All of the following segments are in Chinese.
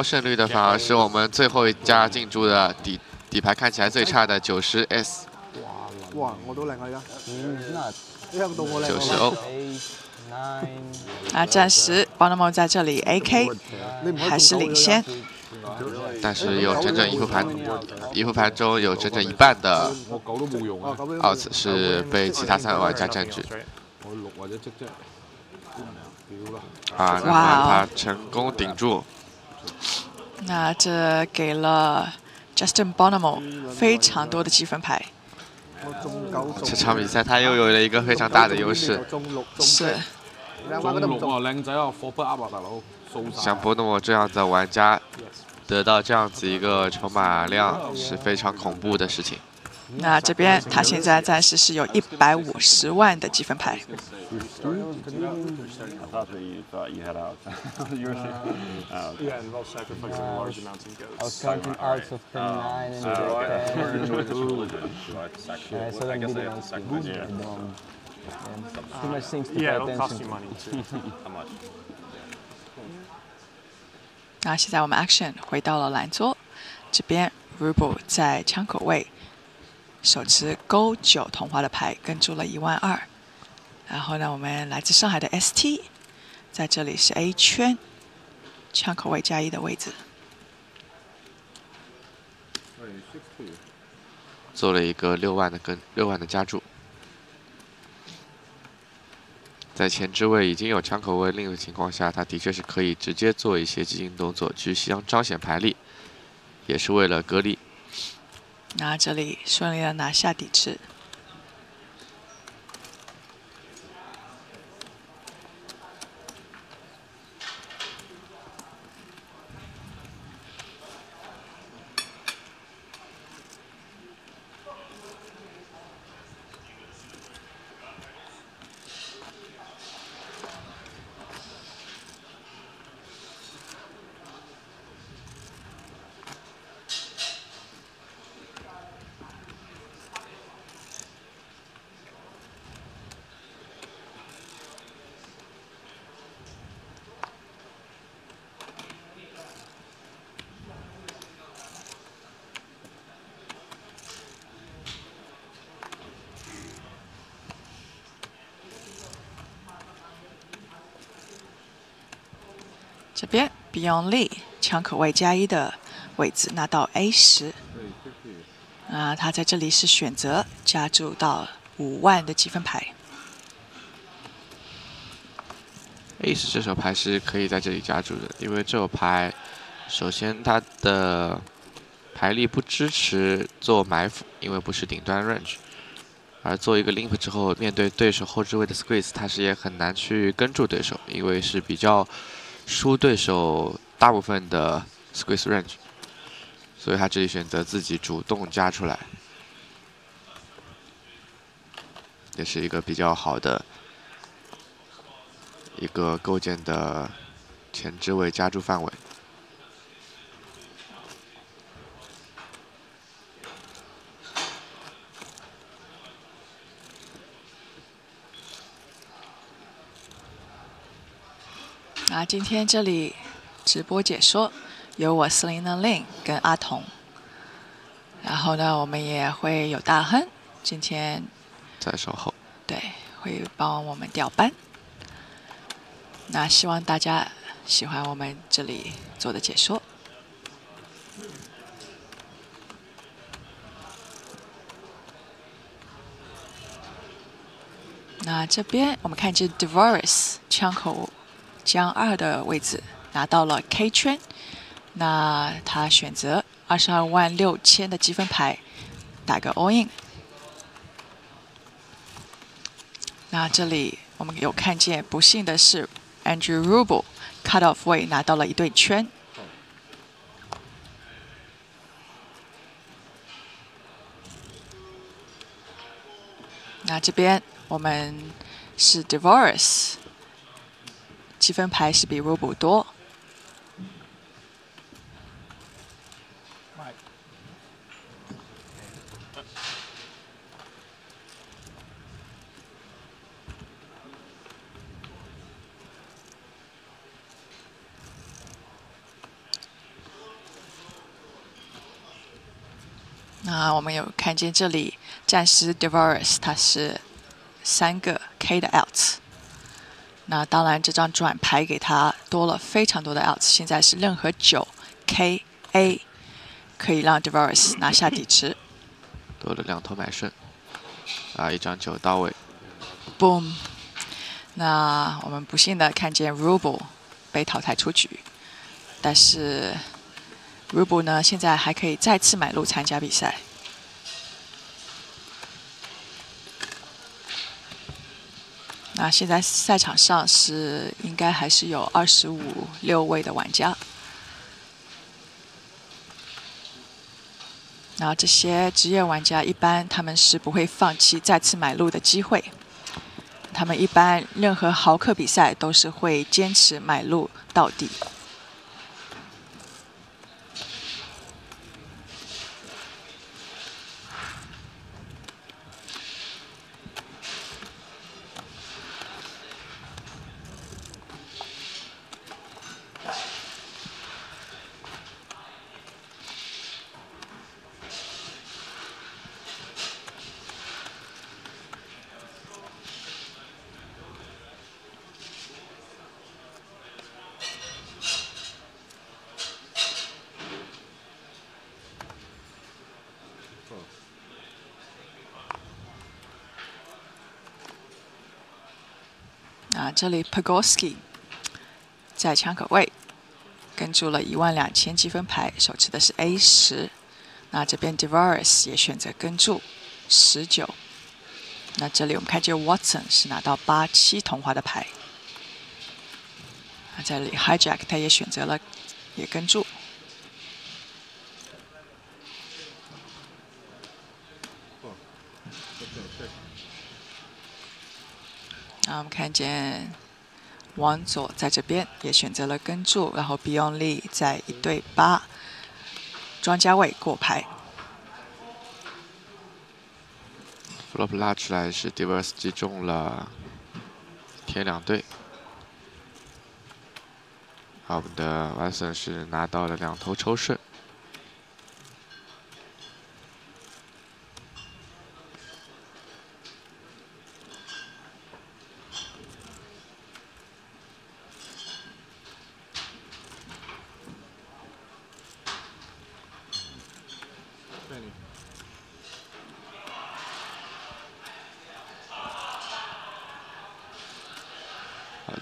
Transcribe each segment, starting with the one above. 高胜率的反而是我们最后一家进驻的底牌看起来最差的90S。哇！我都靚啊而家，呢個到我靚。90O。啊，暫時 Bonomo 在這裡 AK 還是領先，但是有整整一副盤中有整整一半的奧茨是被其他三位玩家占據。啊，那他成功頂住。那這給了 Justin Bonomo 非常多的積分牌。 这场比赛他又有了一个非常大的优势。是。像Bonomo这样的玩家得到这样子一个筹码量是非常恐怖的事情。那这边他现在暂时是有150万的积分牌。那现在我们 action 回到了蓝桌，这边 Robl 在枪口位。 手持勾九同花的牌，跟出了12000。然后呢，我们来自上海的 ST， 在这里是 A 圈，枪口位加一的位置，做了一个6万的加注，在前置位已经有枪口位令的情况下，他的确是可以直接做一些激进动作去彰显牌力，也是为了隔离。 那这里顺利的拿下底池。这边 Beyond Lee 枪口位加一的位置拿到 A10， 啊，他在这里是选择加注到5万的积分牌。A10 这手牌是可以在这里加注的，因为这手牌首先它的牌力不支持做埋伏，因为不是顶端 range， 而做一个 limp 之后，面对对手后置位的 squeeze， 它是也很难去跟住对手，因为是比较。 输对手大部分的 squeeze range， 所以他这里选择自己主动加出来，也是一个比较好的一个构建的前置位加注范围。啊，今天这里直播解说有我409跟阿童，然后呢，我们也会有大亨，今天在稍后，对，会帮我们调班。那希望大家喜欢我们这里做的解说。 那这边我们看这 Devoris 枪口。 将2的位置拿到了 K 圈，那他选择226000的积分牌，打个 all in。那这里我们有看见，不幸的是 Andrew Robl cut off 位拿到了一对圈。那这边我们是 Devoris。 积分牌是比 Robl 多。那我们有看见这里战士 Devoris 他是3个 K 的 outs， 那当然这张转牌给他多了非常多的 outs， 现在是任何9 KA 可以让 Devoris 拿下底池，多了2头买顺，啊，1张9到位 ，boom。那我们不幸的看见 Robl 被淘汰出局，但是 Robl 呢现在还可以再次买入参加比赛。 那现在赛场上是应该还是有25、26位的玩家，然后这些职业玩家一般他们是不会放弃再次买入的机会，他们一般任何豪客比赛都是会坚持买入到底。这里 Pogorski 在枪口位跟住了12000积分牌，手持的是 A10。那这边 Devoris 也选择跟住19。那这里我们看见 Watson 是拿到87同花的牌。那这里 Hijack 他也选择了，也跟住。 那我们看见王佐在这边也选择了跟注，然后 Beyond Lee 在1对8，庄家位过牌。Flop 拉出来是 Devoris 击中了贴2对，好，我们的 Watson 是拿到了2头抽顺。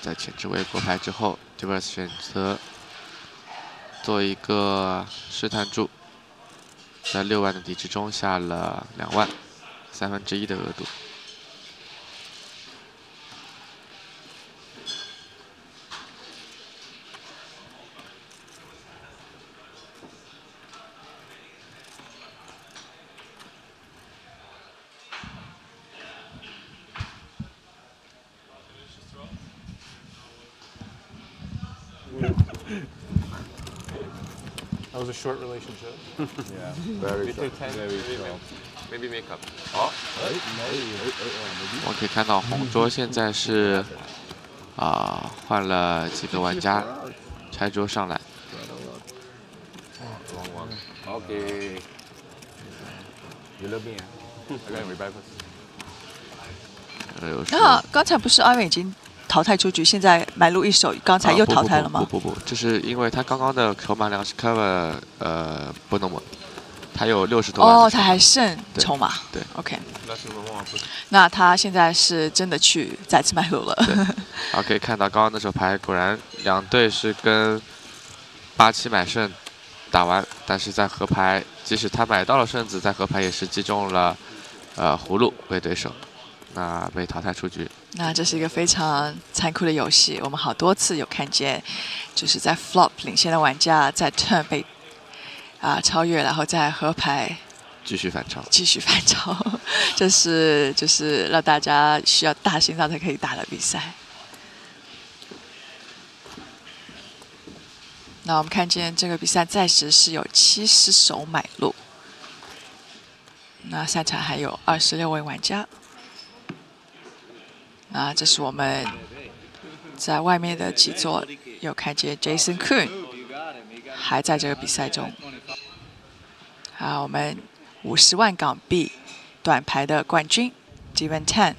在前置位过牌之后 ，Devoris 选择做一个试探注，在6万的底池中下了2万，1/3的额度。Short relationship. Yeah, very short. Very short. Maybe make up. 好，我可以看到红桌现在是换了几个玩家拆桌上来。Okay. You love me. I got revival. 那刚才不是阿远已经？ 淘汰出局，现在买入1手，刚才又淘汰了吗？不，这是因为他刚刚的筹码量是 cover Bonomo， 他有60多。哦，他还剩筹码。对 ，OK。那他现在是真的去再次买入了。对，好，可以看到刚刚那手牌，果然2对是跟87买顺打完，但是在合牌，即使他买到了顺子，在合牌也是击中了葫芦为对手。 那被淘汰出局。那这是一个非常残酷的游戏，我们好多次有看见，就是在 flop 领先的玩家在 turn 被超越，然后在合牌继续反超，这是就是让大家需要大心脏才可以打的比赛。那我们看见这个比赛暂时是有70手买入，那赛场还有26位玩家。 啊，这是我们在外面的几座有看见 Jason Koon 还在这个比赛中。啊，我们50万港币，短排的冠军 Steven Chan。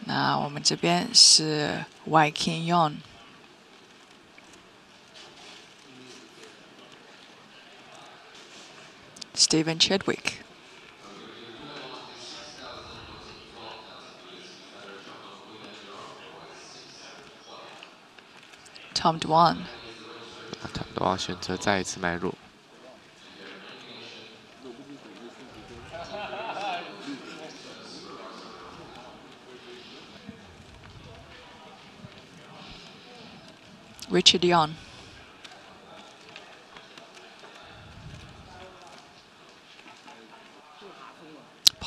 那我们这边是 Wai Kin Yong， Stephen Chidwick。 Tom Dwan。 Tom Dwan 选择再一次买入。 Richard Yong.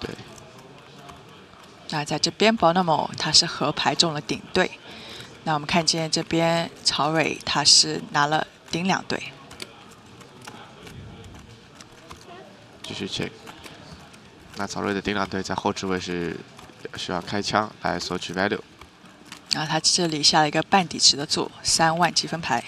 对。那在这边 Bonomo 他是和牌中了顶对，那我们看见这边曹蕊他是拿了顶2对。继续 check。那曹蕊的顶2对在后置位是需要开枪来索取 value。然后他这里下了一个半底池的注，3万积分牌。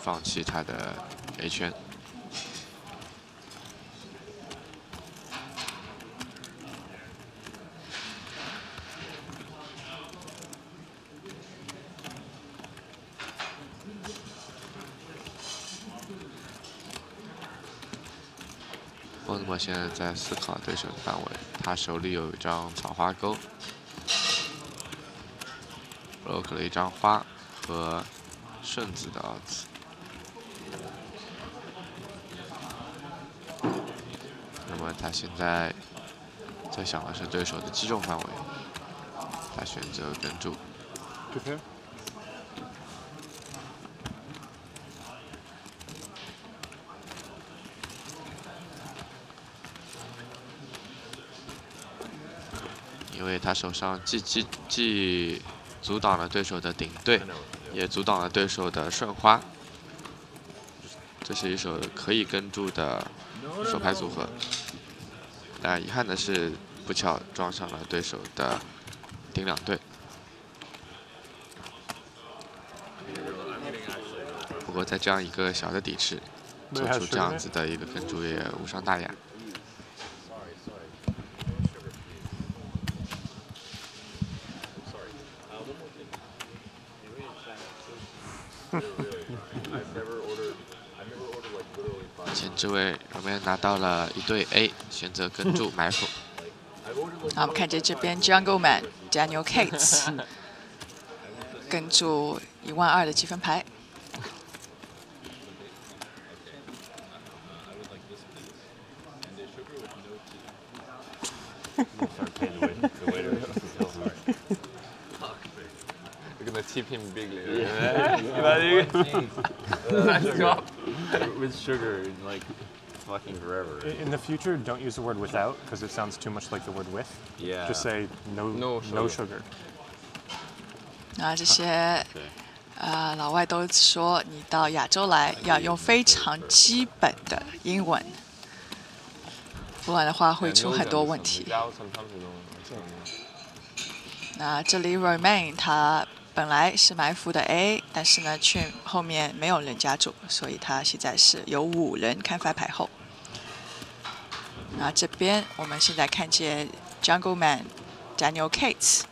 放弃他的 A 圈。波诺莫现在在思考对手的范围，他手里有一张草花钩 ，block 了一张花和顺子的2子。 他现在在想的是对手的击中范围，他选择跟注。因为他手上既阻挡了对手的顶对，也阻挡了对手的顺花。这是一手可以跟注的手牌组合。 但遗憾的是，不巧撞上了对手的顶2对。不过在这样一个小的底池，做出这样子的一个跟注也无伤大雅。这位我们拿到了1对 A， 选择跟注埋伏。好，我们看见这边 Jungleman Daniel Cates 跟注1万2的积分牌。With sugar in like fucking forever. In the future, don't use the word without because it sounds too much like the word with. Yeah. Just say no sugar. 啊，这些老外都说你到亚洲来要用非常基本的英文，不然的话会出很多问题。那这里 Romain 他。 本来是埋伏的 A， 但是呢，却后面没有人加注，所以他现在是有5人看翻牌后。那这边我们现在看见 Jungleman Daniel Cates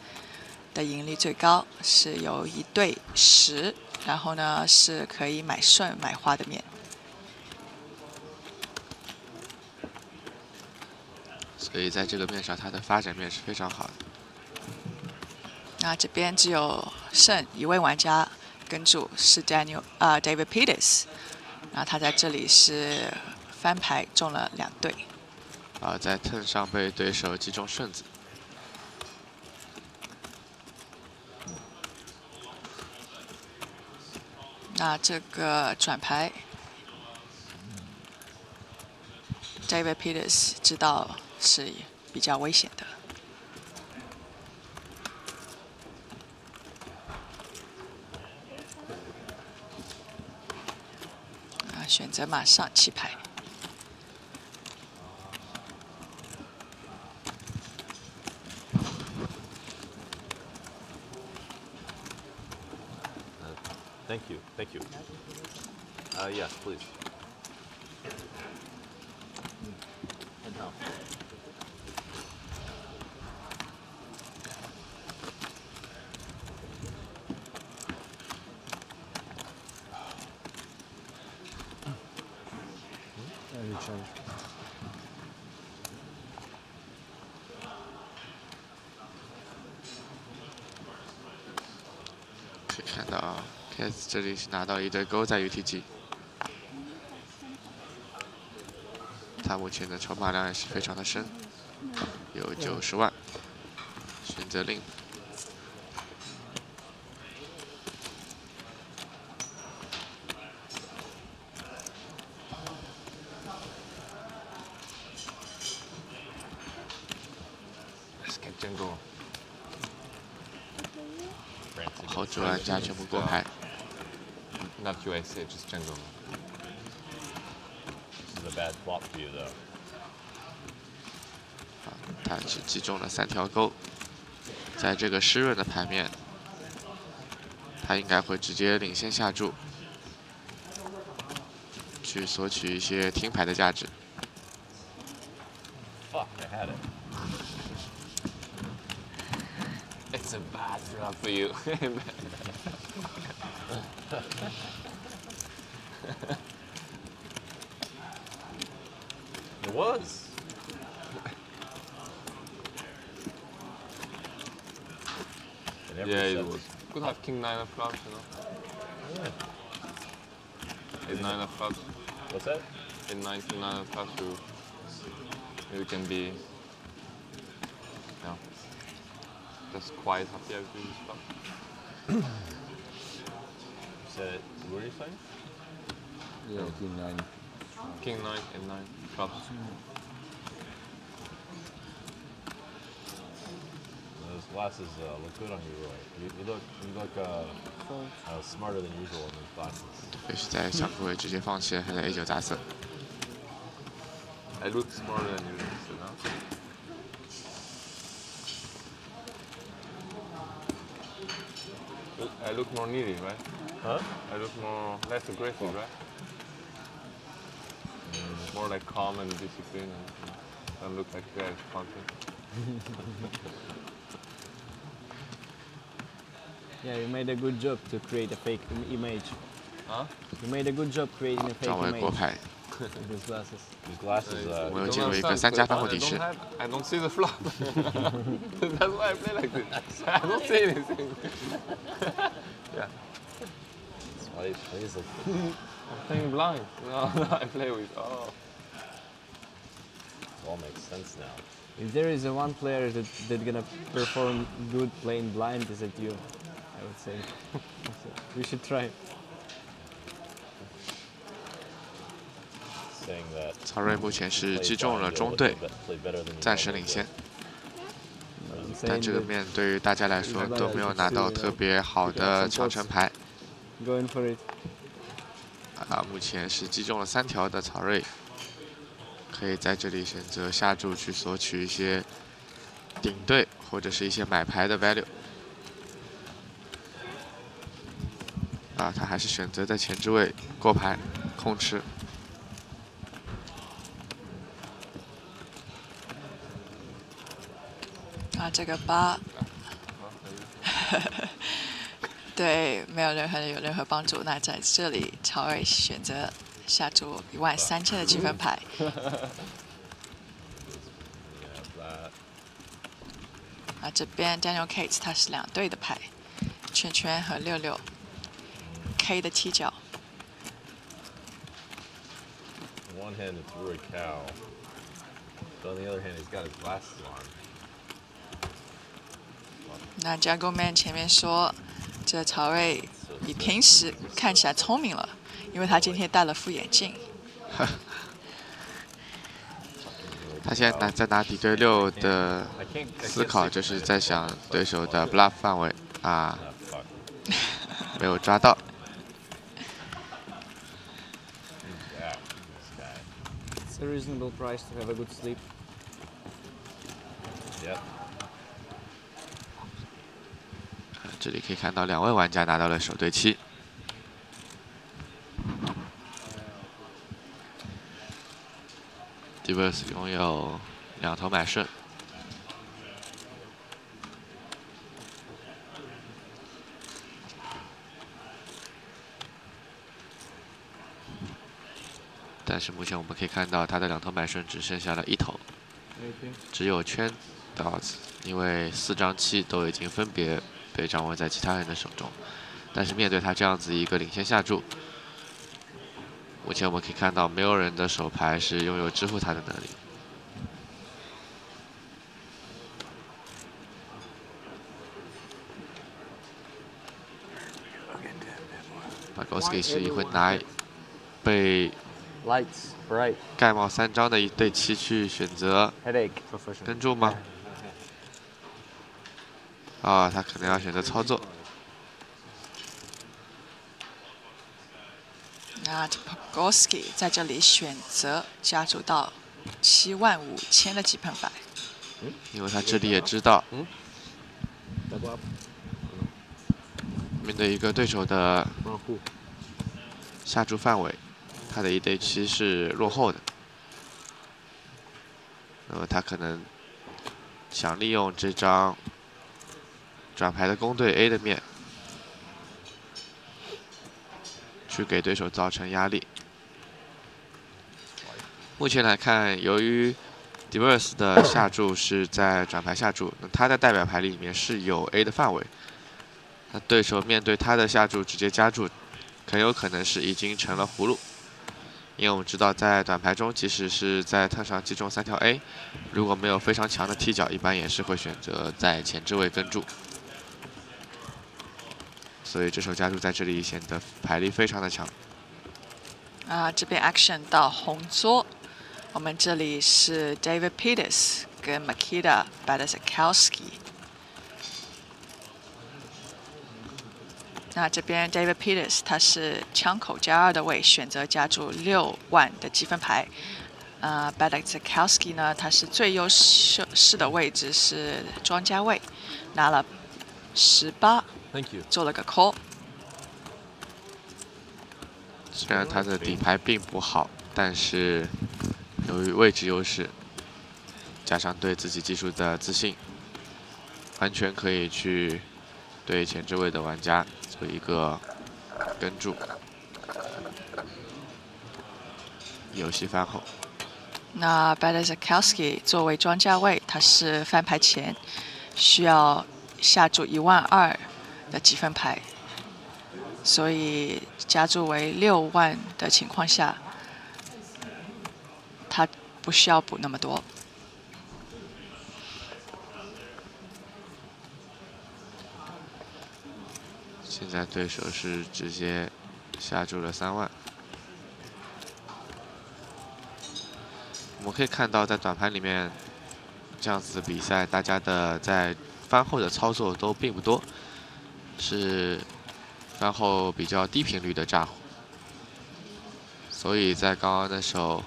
的盈利最高，是有1对 10，然后呢是可以买顺买花的面。所以在这个面上，他的发展面是非常好的。那这边只有剩一位玩家跟注，是 David Peters， 然后他在这里是翻牌中了两对。啊，在 turn 上被对手击中顺子。 那这个转牌 ，David Peters 知道是比较危险的。啊，选择马上弃牌。Thank you. Thank you. Yes, please. And now. Cates 这里是拿到一对勾在 UTG， 他目前的筹码量也是非常的深，有90万，选择令。好几玩家全部过牌。 Not QAC, just Jungleman. This is a bad flop for you, though. 他只击中了3条钩，在这个湿润的牌面，他应该会直接领先下注，去索取一些听牌的价值。 Fuck, I had it. It's a bad flop for you. It was. Yeah, it was. Could have king 9 of clubs, you know. Yeah. In 9 of clubs. What's that? In 9 to 9 of clubs, you can be, yeah, just quite happy with this club. What are you saying? Yeah, king 9. King 9 and 9 clubs. Those glasses look good on you, Roy. You look smarter than usual in those glasses. 就是在小部位直接放弃，还在A9打色。I look smarter than usual, you know. I look more needy, right? Huh? I look more less aggressive, right? Mm. More like calm and disciplined, and look like you guys fucking. Yeah, you made a good job to create a fake image. Huh? You made a good job creating a fake image. These glasses. These glasses. I don't see the flop. That's why I play like this. I don't see anything. Yeah. That's why he plays like this. I'm playing blind. No, I play with. Oh. It all makes sense now. If there is a one player that's gonna perform good playing blind, is it you? I would say. We should try. Sorry 目前是击中了中队，暂时领先。但这个面对于大家来说都没有拿到特别好的长城牌。啊，目前是击中了3条的曹睿，可以在这里选择下注去索取一些顶对或者是一些买牌的 value。啊，他还是选择在前置位过牌控吃。 啊，这个8，对，没有任何帮助。那在这里，曹睿选择下注13000的积分牌，啊，这边 Daniel Cates 他是两队的牌，圈圈和六六 K 的踢脚。 One hand it threw a cow, but on the other hand he's got his glasses on. 那 Jungleman 前面说，这曹睿比平时看起来聪明了，因为他今天戴了副眼镜。他现在在拿底对六的思考，就是在想对手的 bluff 范围啊，没有抓到。 It's a reasonable price to have a good sleep. Yep. 这里可以看到两位玩家拿到了手对七。Divers 拥有两头买顺。但是目前我们可以看到，他的两头买顺只剩下了一头，只有圈的 odds， 因为四张七都已经分别被掌握在其他人的手中。但是面对他这样子一个领先下注，目前我们可以看到，没有人的手牌是拥有支付他的能力。 Badziakouski 是一会拿被。 盖帽三张的一对七去选择跟注吗？啊，他可能要选择操作。那 Badziakouski 在这里选择加注到75000的基本牌，因为他这里也知道，面对一个对手的下注范围。 他的一对七是落后的，那么他可能想利用这张转牌的攻对 A 的面，去给对手造成压力。目前来看，由于 Divers 的下注是在转牌下注，那他的代表牌里面是有 A 的范围，那对手面对他的下注直接加注，很有可能是已经成了葫芦。 因为我们知道，在短牌中，即使是在特上击中三条 A， 如果没有非常强的踢脚，一般也是会选择在前置位跟注。所以这手加注在这里显得牌力非常的强。啊，这边 action 到红桌，我们这里是 David Peters 跟 Mikita Badziakouski。那这边 David Peters 他是枪口加二的位，选择加注6万的积分牌。Badziakouski 呢，他是最优势的位置是庄家位，拿了18， Thank you. 做了个 call。虽然他的底牌并不好，但是由于位置优势，加上对自己技术的自信，完全可以去对前置位的玩家。 做一个跟注，游戏翻后。那 Badziakouski 作为庄家位，他是翻牌前需要下注12000的积分牌，所以加注为6万的情况下，他不需要补那么多。 现在对手是直接下注了3万。我们可以看到，在短盘里面这样子的比赛，大家的在翻后的操作都并不多，是翻后比较低频率的炸胡。所以在刚刚那手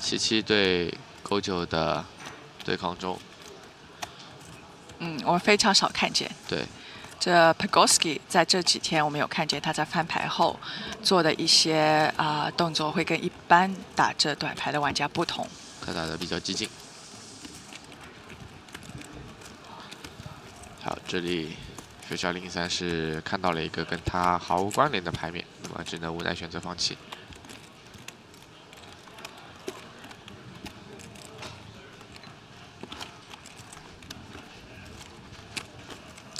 77对勾9的对抗中，我非常少看见。对。 这 Badziakouski 在这几天我们有看见他在翻牌后做的一些动作，会跟一般打这短牌的玩家不同。他打的比较激进。好，这里903是看到了一个跟他毫无关联的牌面，那么只能无奈选择放弃。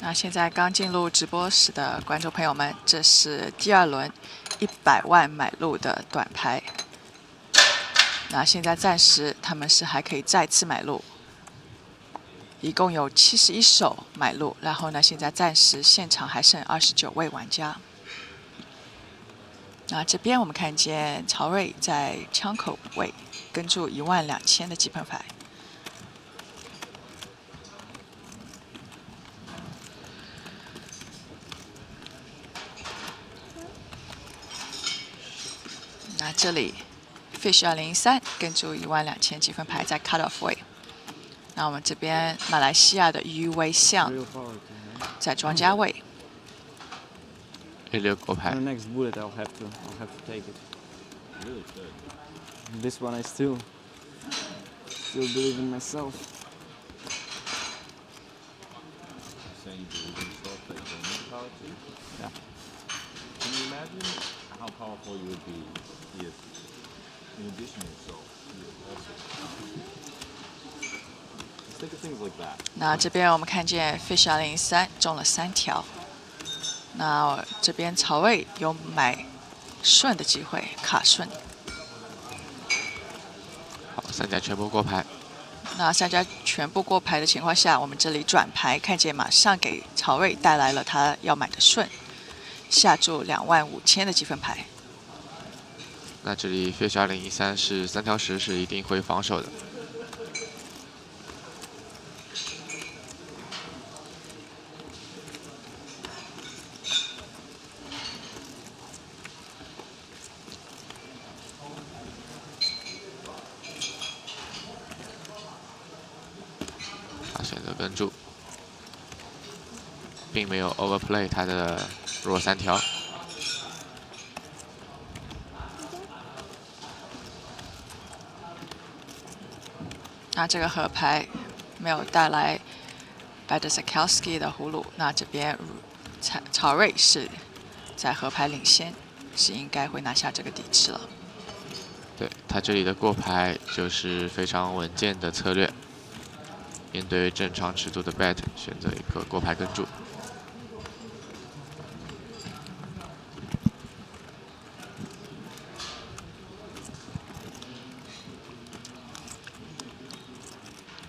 那现在刚进入直播室的观众朋友们，这是第二轮100万买入的短牌。那现在暂时他们是还可以再次买入，一共有71手买入。然后呢，现在暂时现场还剩29位玩家。 那这边我们看见曹睿在枪口位跟注12000的基本牌。那这里 Fish 2013跟注12000积分牌在 Cut Off 位。那我们这边马来西亚的余维象在庄家位。 The next bullet, I'll have to take it. Really good. This one, I still believe in myself. Saying you believe in yourself, but you don't need power too? Yeah. Can you imagine how powerful you would be if, in addition to yourself, you also? Just think of things like that. 那这边我们看见 Fish 2013中了3条。 那这边曹睿有买顺的机会，卡顺。好，三家全部过牌。那三家全部过牌的情况下，我们这里转牌，看见马上给曹睿带来了他要买的顺，下注25000的积分牌。那这里 Fish 2013是3条10是一定会防守的。 并没有 overplay 他的弱3条。那这个河牌没有带来 Badziakouski 的葫芦，那这边曹睿是在河牌领先，是应该会拿下这个底池了。对他这里的过牌就是非常稳健的策略，面对正常尺度的 bet， 选择一个过牌跟注。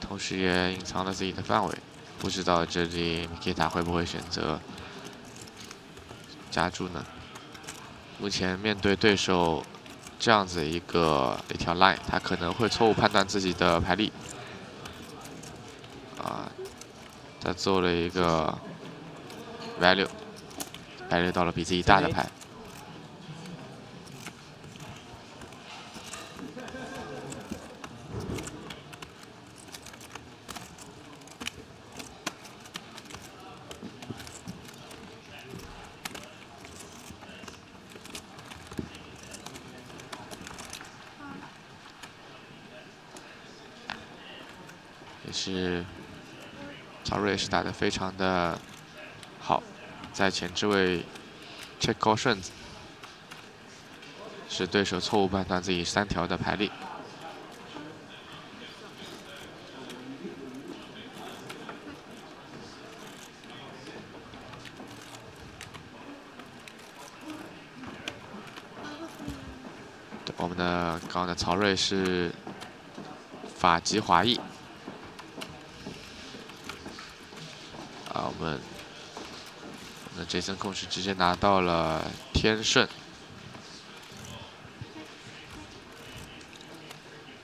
同时也隐藏了自己的范围，不知道这里 Mikita 会不会选择加注呢？目前面对对手这样子一条 line， 他可能会错误判断自己的牌力。啊，他做了一个 value 到了比自己大的牌。 是打得非常的好，在前置位 check call 顺子，使对手错误判断自己3条的牌力。我们的刚刚的曹睿是法籍华裔。 那 Jason Koon 是直接拿到了天顺。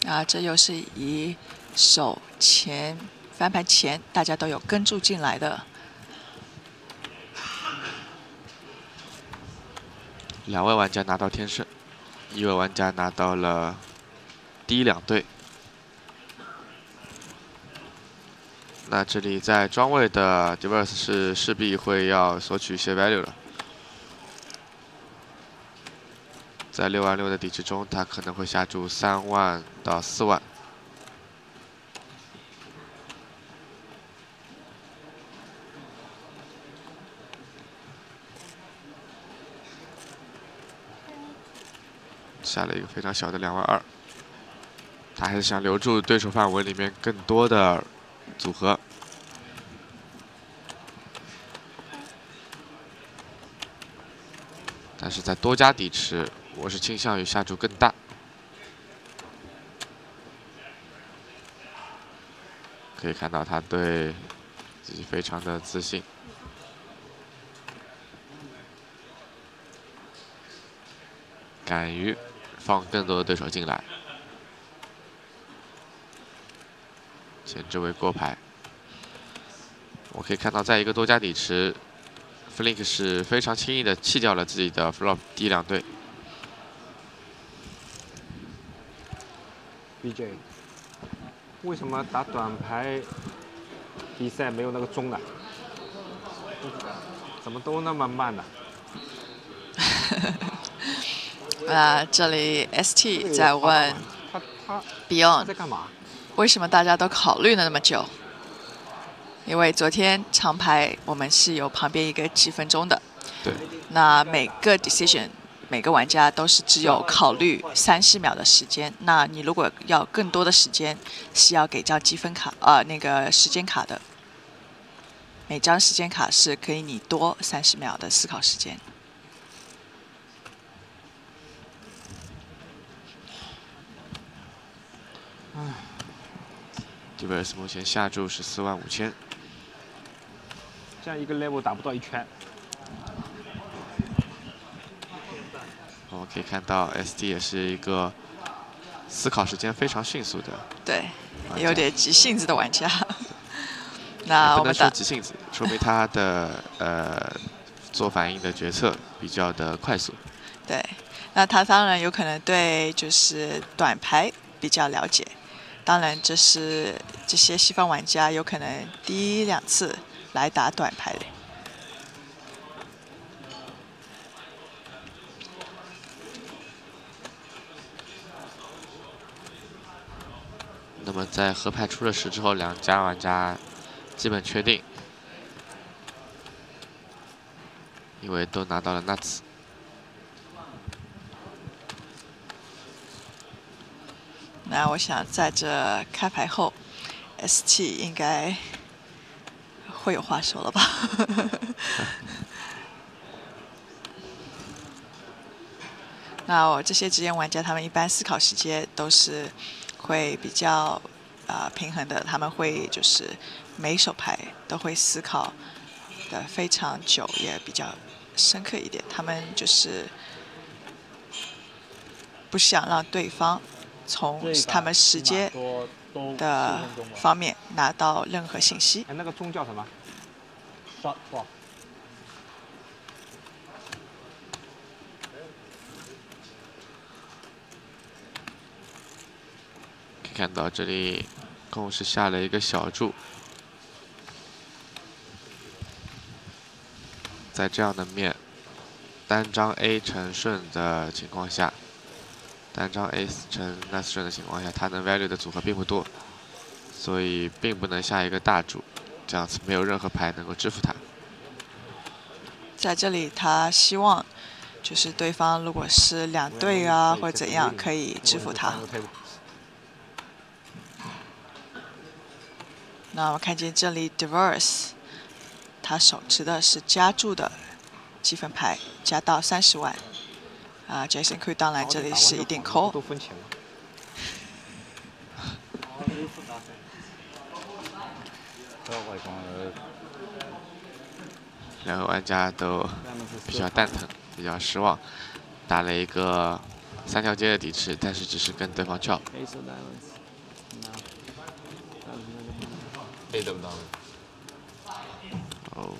啊，这又是以手前翻盘前，大家都有跟注进来的。2位玩家拿到天顺，1位玩家拿到了D2对。 那这里在庄位的 Diverse 是势必会要索取一些 value 了，在6万6的底池中，他可能会下注3万到4万。下了一个非常小的2万2，他还是想留住对手范围里面更多的。 组合，但是在多家底池，我是倾向于下注更大。可以看到他对自己非常的自信。 敢于放更多的对手进来，简直为过牌。我可以看到，在一个多家底池 ，Flink 是非常轻易的弃掉了自己的 flop 第两对。BJ， 为什么打短牌比赛没有那个钟呢？怎么都那么慢呢？这里 ST 在问 Beyond 在干嘛？为什么大家都考虑了那么久？因为昨天长牌我们是有旁边一个计分钟的，对。那每个 decision 每个玩家都是只有考虑30秒的时间。那你如果要更多的时间，是要给交积分卡那个时间卡的。每张时间卡是可以你多30秒的思考时间。 DBS 目前下注145000，这样一个 level 打不到一圈。我们可以看到 SD 也是一个思考时间非常迅速的，对，有点急性子的玩家。那我们说急性子，说明他的做反应的决策比较的快速。对，那他当然有可能对就是短牌比较了解。 当然，这是这些西方玩家有可能第一两次来打短牌的。那么，在河牌出了10之后，两家玩家基本确定，因为都拿到了nuts。 那我想在这开牌后 ，ST 应该会有话说了吧？那我这些职业玩家，他们一般思考时间都是会比较平衡的，他们会就是每手牌都会思考的非常久，也比较深刻一点。他们就是不想让对方。 从他们时间的方面拿到任何信息。哎，那个钟叫什么 ？Shot clock。可以看到这里，共是下了一个小注。在这样的面，单张 A 乘顺的情况下。 单张 A 乘 Nas 顺的情况下，他能 value 的组合并不多，所以并不能下一个大注，这样子没有任何牌能够支付他。在这里，他希望就是对方如果是两对啊或者怎样，可以支付他。那我们看见这里 Diverse， 他手持的是加注的积分牌，加到30万。 啊 ，Jason Koon 当然这里是一定 call。两个玩家都比较蛋疼，比较失望，打了一个3条街的底池，但是只是跟对方跳。哦。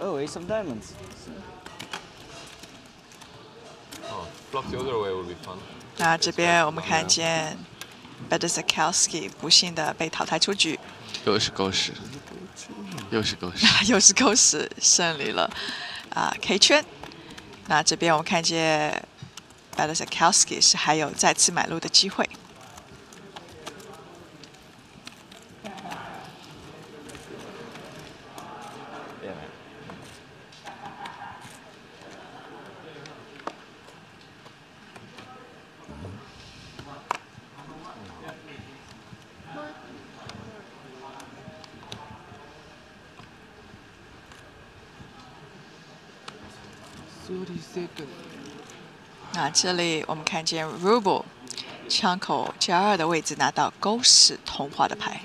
Oh, ace of diamonds. Oh, block the other way would be fun. 那这边我们看见 Badziakouski 不幸的被淘汰出局。又是狗屎，又是狗屎，又是狗屎，胜利了K 圈。那这边我们看见 Badziakouski 是还有再次买入的机会。那这里我们看见 Robl 枪口加二的位置拿到勾式同花的牌。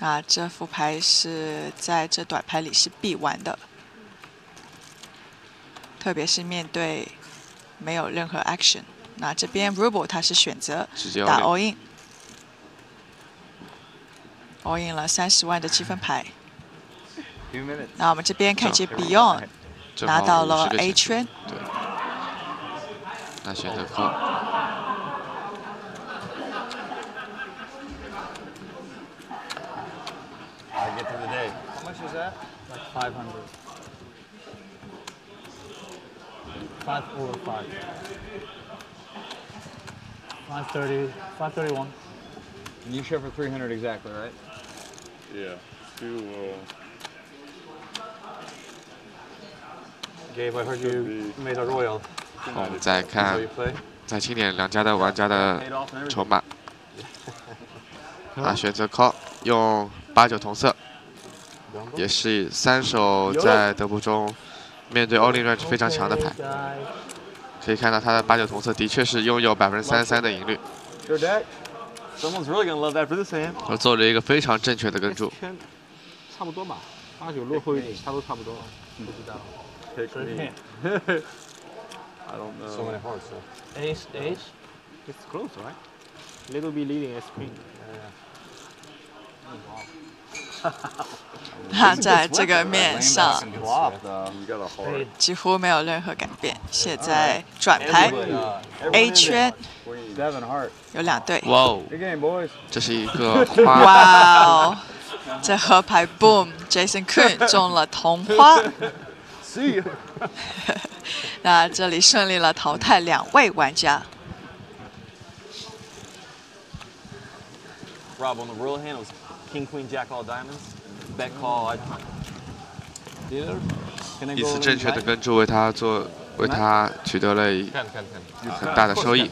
啊，这副牌是在这短牌里是必玩的，特别是面对没有任何 action。那这边 Robl 他是选择打 all in，all in 了30万的积分牌。那我们这边看见 Beyond 拿到了 A 圈，对，那选择 call。 Is that like 500? 5 over 5. 530. 531. And you shot for 300 exactly, right? Yeah. Gabe, I heard you made a royal. 我们再看，在清点两家的玩家的筹码。啊，选择 call， 用89同色。 也是三手在德扑中面对 all in range 非常强的牌，可以看到他的89同色的确是拥有 33% 的赢率，而做了一个非常正确的跟注。差不多吧，89落后一点，差不多，不知道。I don't know. So many hearts. Ace, ace. It's close, right? Little bit leading as queen. 他在这个面上几乎没有任何改变。现在转牌 A 圈有两对。哇哦，这是一个花。哇哦，这合牌 boom Jason Koon 中了同花。那这里顺利了淘汰2位玩家。 一次正确的跟注为他取得了很大的收益。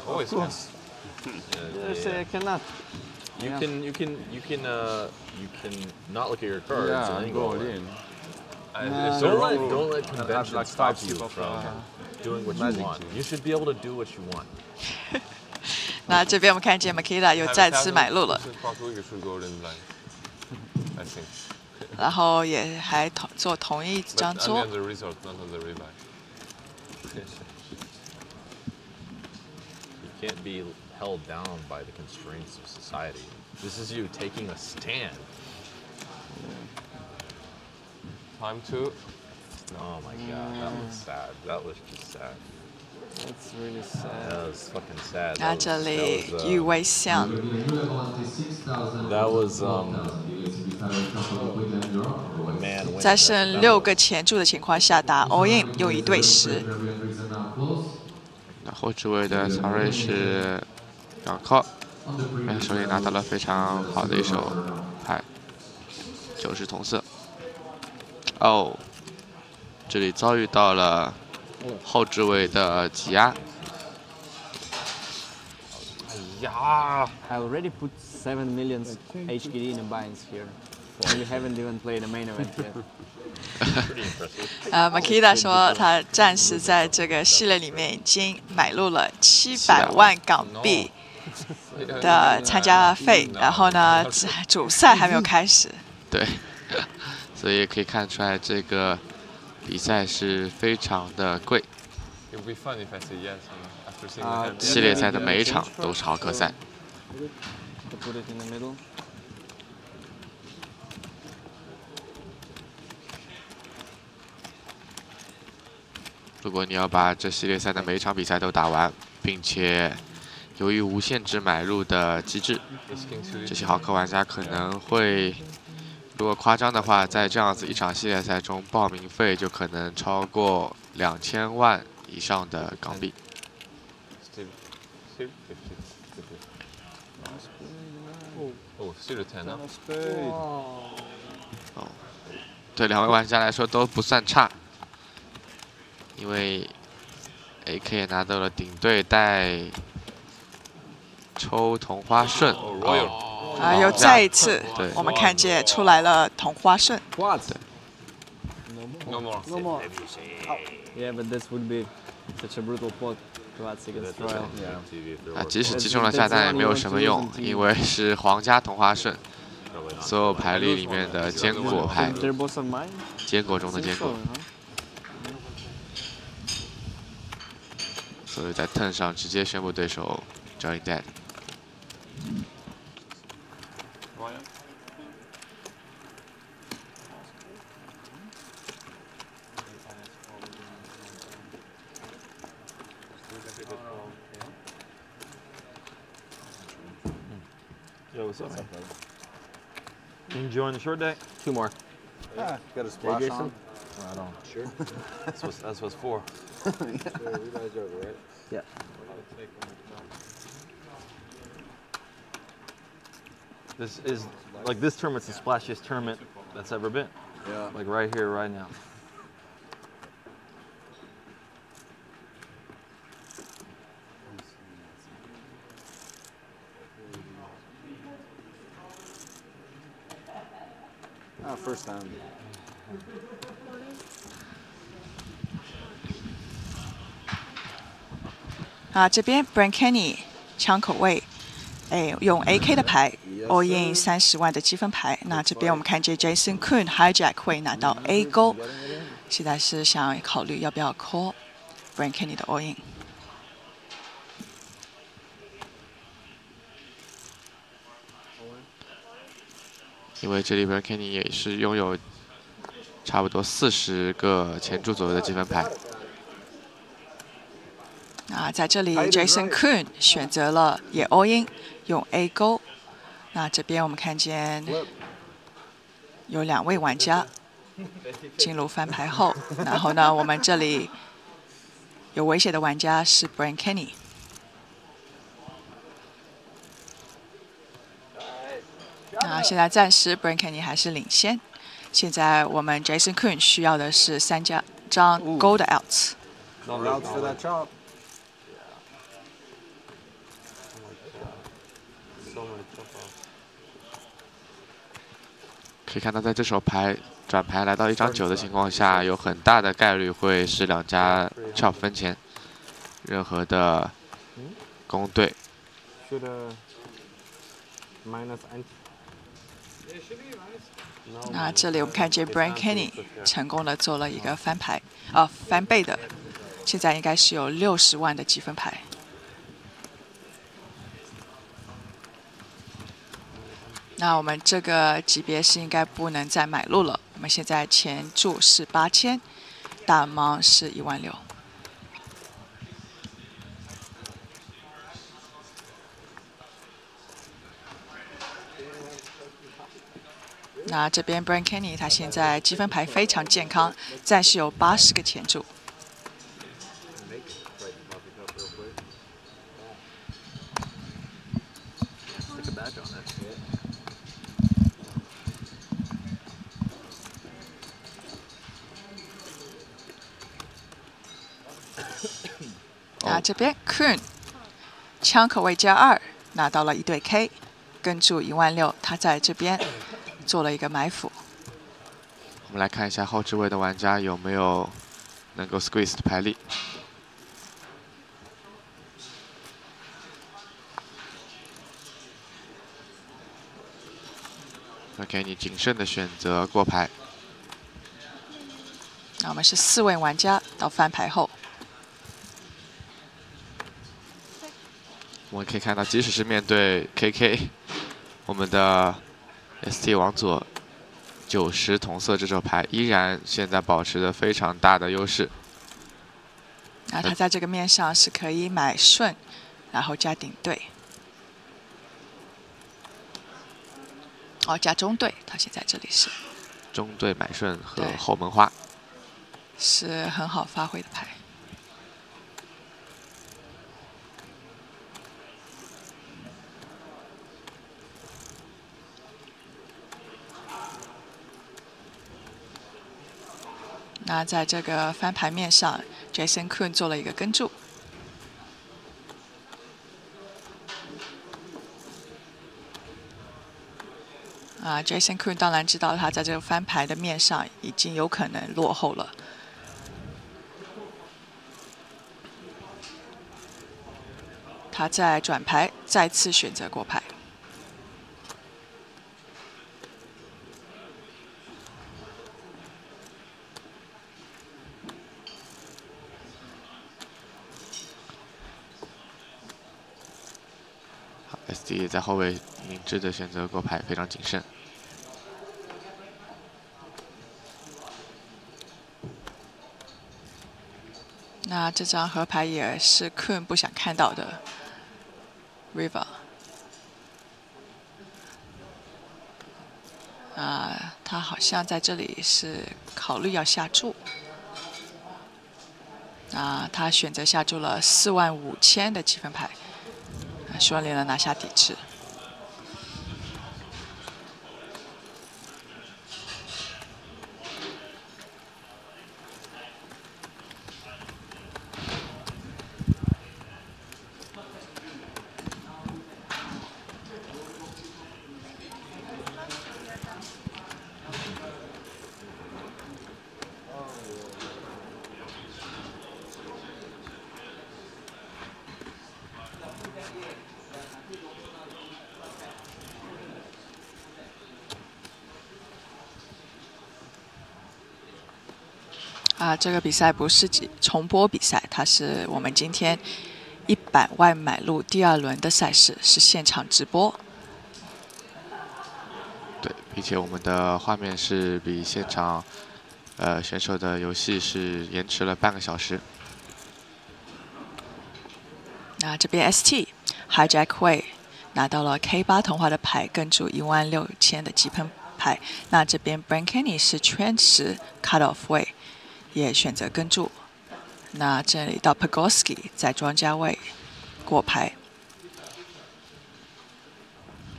那这边我们看见 Mikita 又再次买入了。 然后也还做同一张桌。那这里余威相。 在剩6个前注的情况下打 all in， 用1对10。那后置位的曹睿是两 call， 手里拿到了非常好的一手牌，90同色。哦，这里遭遇到了后置位的挤压。呀 ，I already put 7 million HKD in buy-ins here. You haven't even played the main event yet. Mikita 说他暂时在这个系列里面已经买入了700万港币的参加费，然后呢，主赛还没有开始。对，所以可以看出来这个比赛是非常的贵。系列赛的每一场都是豪客赛。 如果你要把这系列赛的每一场比赛都打完，并且由于无限制买入的机制，这些豪客玩家可能会，如果夸张的话，在这样子一场系列赛中，报名费就可能超过2000万以上的港币。哦，对2位玩家来说都不算差。 因为 AK 也拿到了顶对带抽同花顺，哦，又再一次，我们看见出来了同花顺。No more. No more. Yeah, but this would be such a brutal pot. 啊，即使击中了炸弹也没有什么用，因为是皇家同花顺，所有牌里里面的坚果牌，坚果中的坚果，所以在 turn 上直接宣布对手 drawing dead。 Enjoying the short day? Two more. Yeah. Got a splash on? Well, I don't. Sure. that's what's for. Yeah. So you guys are over, right? Yeah. This is, like this tournament's the splashiest tournament that's ever been. Yeah. Like right here, right now. First time. Ah, 这边 Bryn Kenney 抢口位，哎，用 AK 的牌 ，all in 30万的积分牌。那这边我们看见 Jason Koon hijack 会拿到 A 勾，现在是想考虑要不要 call Bryn Kenney 的 all in。 因为这里边 Bryn Kenney 也是拥有差不多40个前注左右的积分牌。啊，在这里 Jason Koon 选择了也 all in， 用 A 勾。那这边我们看见有2位玩家进入翻牌后，然后呢，我们这里有危险的玩家是 Bryn Kenney。 那现在暂时 Bryn Kenney 还是领先。现在我们 Jason Koon 需要的是3张 gold outs。可以看到，在这手牌转牌来到1张9的情况下，有很大的概率会是2家 chop 分钱，任何的攻队。 那这里我们看见 Bryn Kenney 成功的做了一个翻牌，啊，翻倍的，现在应该是有60万的积分牌。那我们这个级别是应该不能再买入了。我们现在前注是8000，大盲是16000。 那这边 Bryn Kenney 他现在积分牌非常健康，暂时有80个前注。那这边 Koon 枪口位加2拿到了1对 K， 跟注16000，他在这边。 做了一个埋伏。我们来看一下后置位的玩家有没有能够 squeeze 的牌力。OK， 你谨慎的选择过牌。那我们是4位玩家到翻牌后。我们可以看到，即使是面对 KK， 我们的。 ST 往左90同色这手牌依然现在保持着非常大的优势。那他在这个面上是可以买顺，然后加顶对，哦加中对，他现在这里是中对买顺和后门花，是很好发挥的牌。 那在这个翻牌面上 ，Jason Koon 做了一个跟注。啊 ，Jason Koon 当然知道他在这个翻牌的面上已经有可能落后了。 他在转牌，再次选择过牌。SD 也在后卫明智的选择过牌，非常谨慎。 那这张河牌也是 Koon 不想看到的 River。啊，他好像在这里是考虑要下注。啊，他选择下注了45000的积分牌，顺利的拿下底池。 啊，这个比赛不是重播比赛，它是我们今天100外买路第二轮的赛事，是现场直播。对，并且我们的画面是比现场选手的游戏是延迟了半个小时。那这边 ST Hijack Wei 拿到了 K8 同花的牌，跟注16000的积分牌。那这边 Bryn Kenney 是圈10 Cut Off Wei。 也选择跟注，那这里到 Pagoski 在庄家位过牌，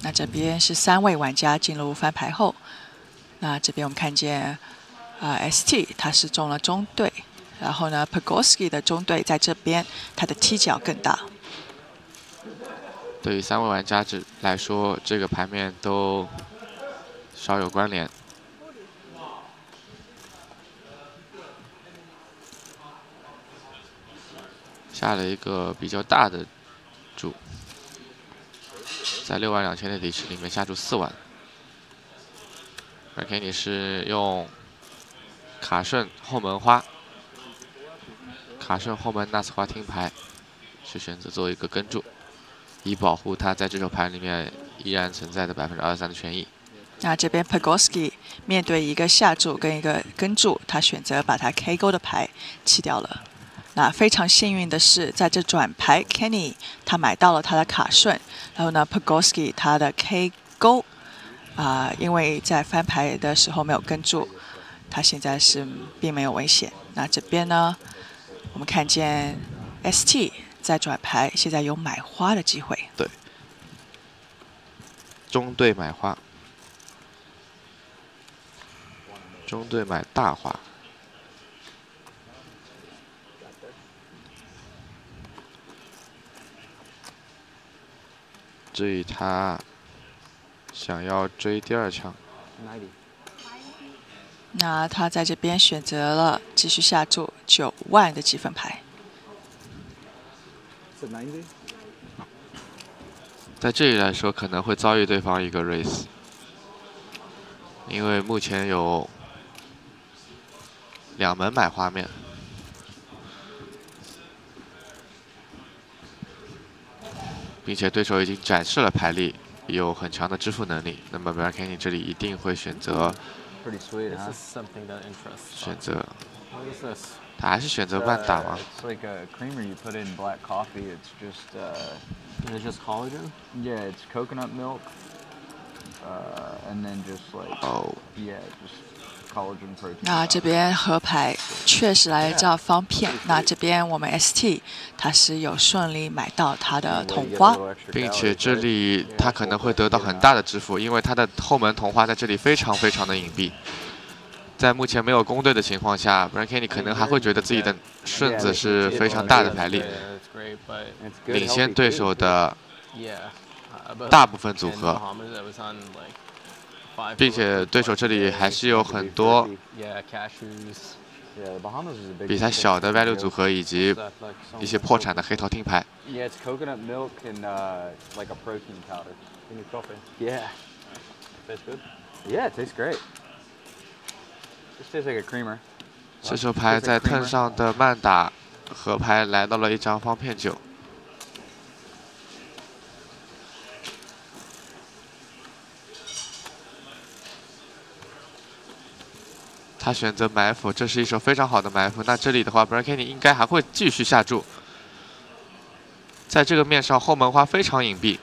那这边是3位玩家进入翻牌后，那这边我们看见ST 他是中了中对，然后呢 Pagoski 的中对在这边他的踢脚更大。对于3位玩家来说，这个牌面都稍有关联。 下了一个比较大的注，在62000的底池里面下注4万。而Kenny是用卡顺后门花，卡顺后门纳斯花听牌，是选择做一个跟注，以保护他在这手牌里面依然存在的23%的权益。那这边 Pagoski 面对一个下注跟一个跟注，他选择把他 K 勾的牌弃掉了。 那非常幸运的是，在这转牌 ，Kenny 他买到了他的卡顺，然后呢 ，Pagoski 他的 K 勾，因为在翻牌的时候没有跟注，他现在是并没有危险。那这边呢，我们看见 ST 在转牌，现在有买花的机会。对，中对买花，中对买大花。 至于他想要追第二枪，那他在这边选择了继续下注9万的积分牌。在这里来说，可能会遭遇对方一个 raise， 因为目前有2门买花面。 并且对手已经展示了牌力，有很强的支付能力。那么 Bryn Kenney 这里一定会选择，他还是选择万打吗？那这边河牌确实来这方片。那这边我们 ST 他是有顺利买到他的同花，并且这里他可能会得到很大的支付，因为他的后门同花在这里非常的隐蔽。在目前没有攻对的情况下 ，Bryn Kenney 可能还会觉得自己的顺子是非常大的牌力，领先对手的大部分组合。并且对手这里还是有很多比他小的 value 组合以及一些破产的黑桃听牌。这手牌在 turn 上的慢打合牌来到了一张方片九。 他选择埋伏，这是一手非常好的埋伏。那这里的话 ，Bryn Kenney 应该还会继续下注。在这个面上，后门花非常隐蔽。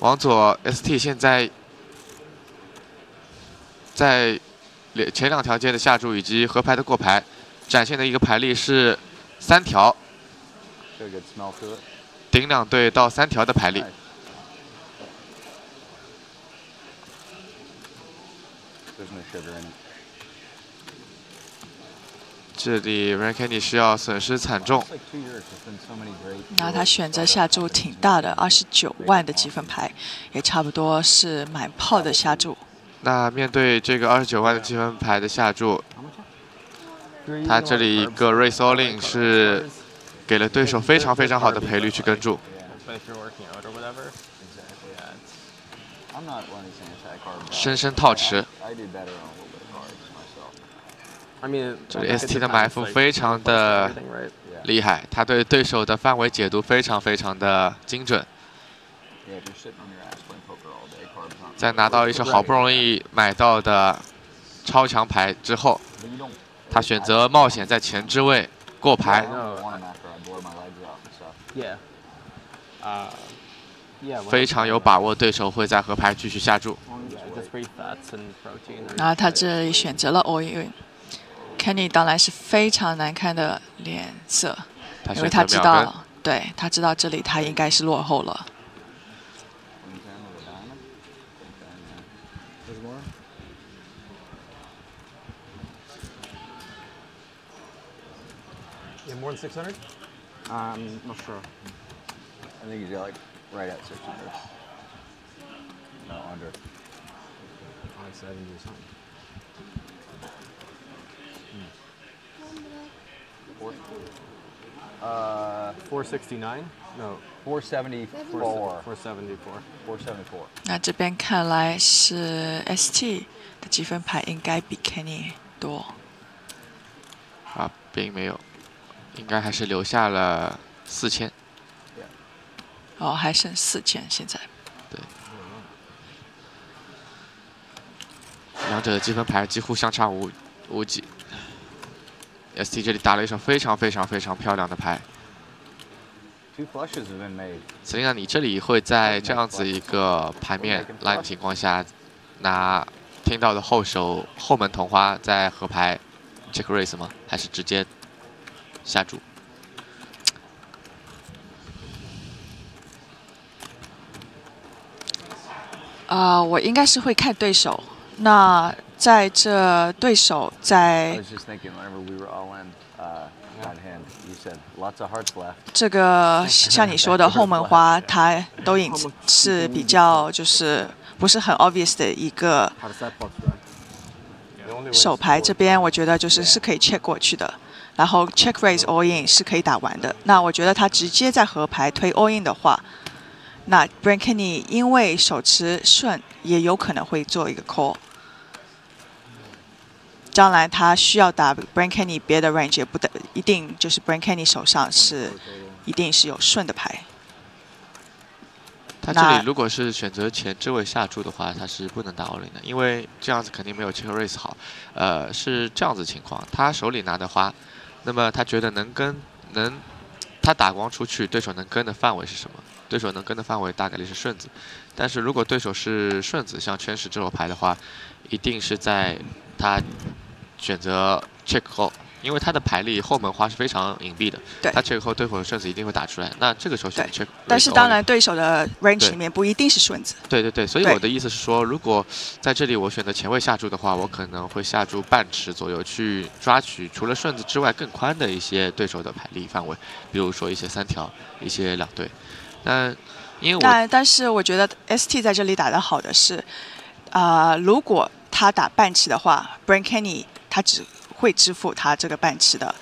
往左 ，ST 现在前两条街的下注以及合牌的过牌，展现的一个牌力是三条，顶两对到三条的牌力。 这里 Bryn Kenney 需要损失惨重。那他选择下注挺大的，29万的积分牌，也差不多是满炮的下注。那面对这个29万的积分牌的下注，他这里一个 raise all in 是给了对手非常非常好的赔率去跟注。 深深套池。这里 ST 的埋伏非常的厉害，他对对手的范围解读非常非常的精准。在拿到一手好不容易买到的超强牌之后，他选择冒险在前置位过牌。 非常有把握，对手会在合牌继续下注。然后他这里选择了 all in。Kenny 当然是非常难看的脸色，因为他知道，他知道这里他应该是落后了。Right at 600. No, under. On 70 or something. Four. 469. No, 474. 474. 474. 那这边看来是 ST 的积分牌应该比 Kenny 多。啊，并没有，应该还是留下了4000。 哦，还剩4000现在。对，两者的积分牌几乎相差无几。ST 这里打了一手非常非常非常漂亮的牌。Selina，你这里会在这样子一个牌面拉的情况下，拿听到的后门同花在合牌 check raise 吗？还是直接下注？ 我应该是会看对手。那在这对手在这个像你说的后门花，它都引是比较就是不是很 obvious 的一个手牌。这边我觉得就是可以 check 过去的，然后 check raise all in 是可以打完的。那我觉得他直接在合牌推 all in 的话。 那 Bryn Kenney 因为手持顺，也有可能会做一个 call。当然，他需要打 Bryn Kenney 别的 range 也不得一定就是 Bryn Kenney 手上是一定是有顺的牌。他这里如果是选择前置位下注的话，他是不能打 all in 的，因为这样子肯定没有 check raise 好。是这样子情况，他手里拿的花，那么他觉得他打光出去，对手能跟的范围是什么？ 对手能跟的范围大概率是顺子，但是如果对手是顺子，像圈十这手牌的话，一定是在他选择 check 后，因为他的牌力后门花是非常隐蔽的，他 check 后对手顺子一定会打出来。那这个时候选 check， 但是当然对手的 range 里面不一定是顺子。对，所以我的意思是说，如果在这里我选择前位下注的话，我可能会下注半池左右去抓取除了顺子之外更宽的一些对手的牌力范围，比如说一些三条、一些两对。 但是我觉得 ST 在这里打得好的是，如果他打半期的话 ，Bryn Kenney 他只会支付他这个半期的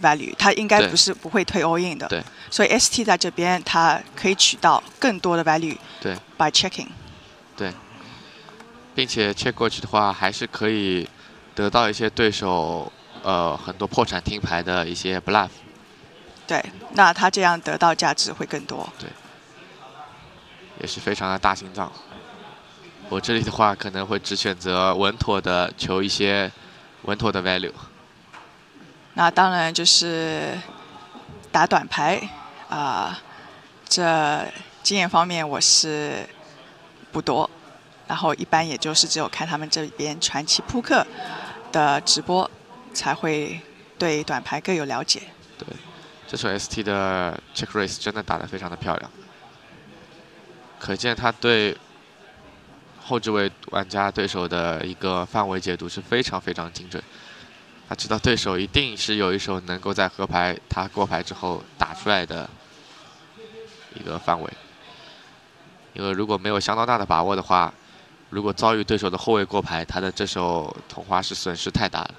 value， 他应该不会退 all in 的。对。所以 ST 在这边他可以取到更多的 value。对。By checking。对。并且 check 过去的话，还是可以得到一些对手很多破产听牌的一些 bluff。对，那他这样得到价值会更多。对。也是非常的大心脏。 我这里的话可能会只选择稳妥的求一些稳妥的 value。那当然就是打短牌啊、这经验方面我是不多，然后一般也就是只有看他们这边传奇扑克的直播才会对短牌更有了解。对，这手 ST 的 check raise 真的打得非常的漂亮，可见他对。 后置位玩家对手的一个范围解读是非常非常精准，他知道对手一定是有一手能够在合牌他过牌之后打出来的一个范围，因为如果没有相当大的把握的话，如果遭遇对手的后卫过牌，他的这手同花是损失太大了。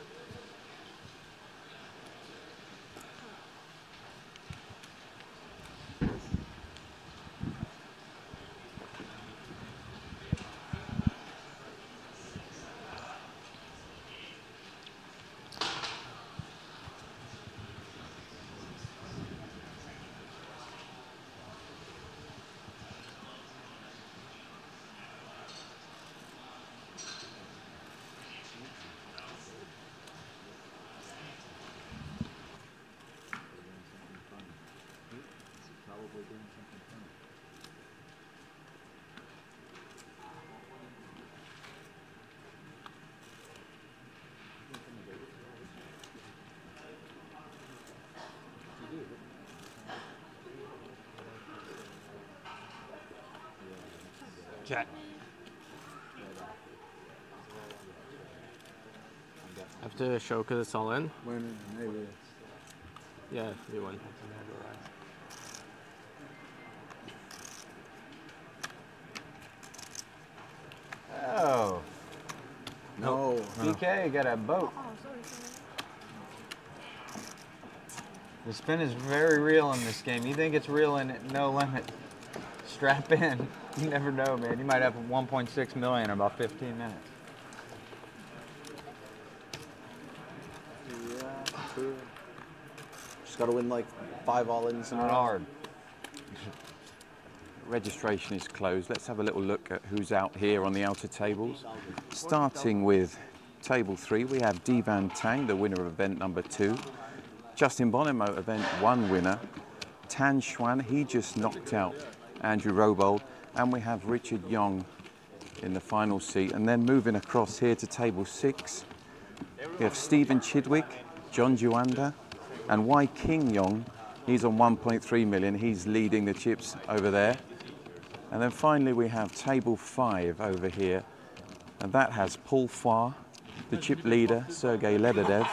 To show because it's all in. When, maybe. Yeah, you win. Oh. No. DK got a boat. The spin is very real in this game. You think it's real in it, no limit. Strap in. You never know, man. You might have 1.6 million in about 15 minutes. Just got to win like 5 all-ins in a row. Registration is closed. Let's have a little look at who's out here on the outer tables. Starting with table 3, we have D-Van Tang, the winner of event number 2. Justin Bonomo, event 1 winner. Tan Xuan, he just knocked out Andrew Robl. And we have Richard Yong in the final seat. And then moving across here to table 6, we have Stephen Chidwick, John Juanda, and Wai Kin Yong, he's on 1.3 million. He's leading the chips over there. And then finally, we have table 5 over here. And that has Paul Foire, the chip leader, Sergei Lebedev.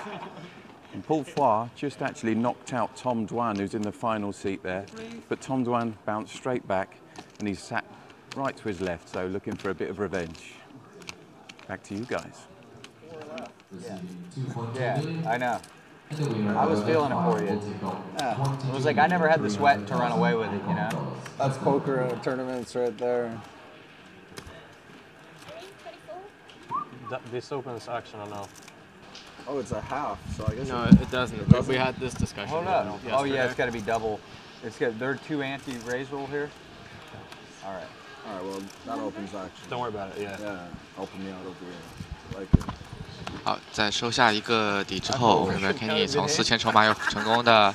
And Paul Foire just actually knocked out Tom Dwan, who's in the final seat there. But Tom Dwan bounced straight back, and he's sat right to his left, so looking for a bit of revenge. Back to you guys. Yeah. Yeah, I know. I was feeling it for you. It was like I never had the sweat to run away with it, you know? That's poker tournaments right there. This opens action or no? Oh, it's a half, so I guess... No, it doesn't. But we had this discussion. Hold up. Oh, yeah, it's got to be double. It's got, there are 2 anti-raise roll here? All right. All right, well, that opens action. Don't worry about it, yeah. Yeah, open me out over here. I like it. 好，在收下一个底之后，我们的 Kenny 从4000筹码又成功的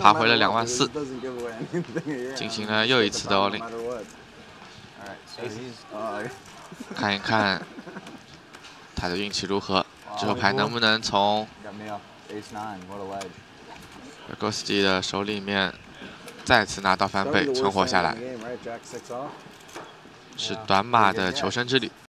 爬回了24000，进行了又一次的 all in。看一看他的运气如何，这手牌能不能从 Badziakouski 的手里面再次拿到翻倍，存活下来，是短码的求生之旅。